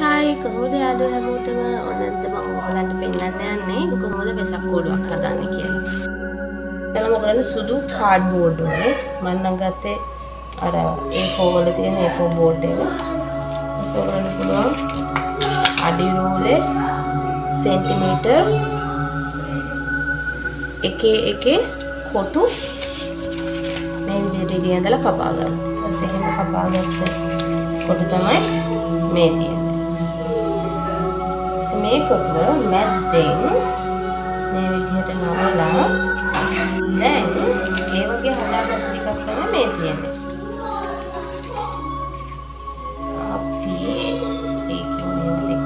Hai කොහොමද යාළුවෝ හැමෝටම ඔන්නද මම ඔයාලට පෙන්නන්න යන්නේ කොහොමද වෙසක් කෝඩුවක් හදන්න කියලා. දැන් මම කරන්නේ සුදු කාඩ් බෝඩ් වලේ මම නම් ගත්තේ අර A4 වල තියෙන A4 බෝඩ් එක. ඒක කරන්න පුළුවන් අඩි රෝලේ සෙන්ටිමීටර් එකේ කොටු මේ විදිහට ඉඳලා කපා ගන්න. ඊපස්සේ එහෙම කපාගත්ත කොටු තමයි මේ තියෙන. මේ කොටුව මැද්දෙන් මේ විදිහට නමලා දැන් ඒ වගේ හදාගත්ත එකක් තමයි මේ තියෙන්නේ. අපි ඒකෙන් දෙකක්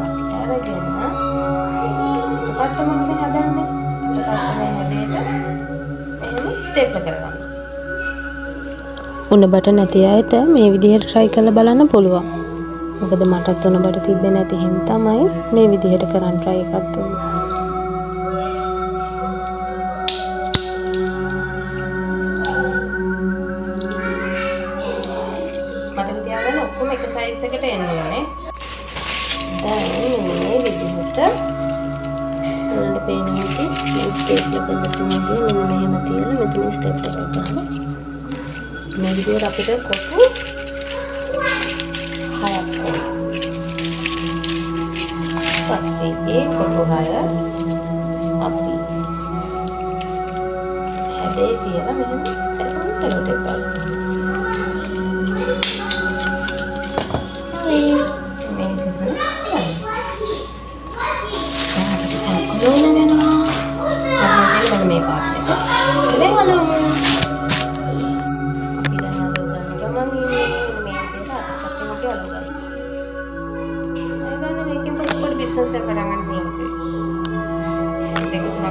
අරගෙන කොටමක් හදන්නේ. කොටම ස්ටේප්ල කරගන්න. උණ බට නැති අයට මේ විදිහට try කරලා බලන්න පුළුවන්. මොකද මටත් උණ බඩ තිබ්බේ නැති හින්දා තමයි මේ විදිහට කරන් try එකක් දුන්නේ. මතක තියාගන්න ඔක්කොම එක size එකට එන්න ඕනේ. දැන් මේ විදිහට උඩ පේන හැටි ස්ටෙප් එක දෙකක් මෙහෙම තියලා මෙතන ස්ටෙප් එකක් ගන්න. මේ විදිහට අපිට කොටු පස්සේ ඒ කොටු හය අපි හැදේ තියලා මෙහෙම ස්ටෙප්ස් සෙලෝට් bisnis yang kadang-kadang belum ඔන්න ඔයගලන්ට මම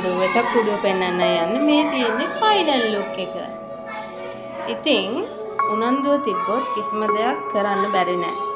හදුව වෙසක් කුඩුව පෙන්වන්න යන්නේ මේ තියෙන්නේ ෆයිනල් ලුක් එක. ඉතින් උනන්දුව තිබ්බොත් කිසිම දෙයක් කරන්න බැරි නෑ.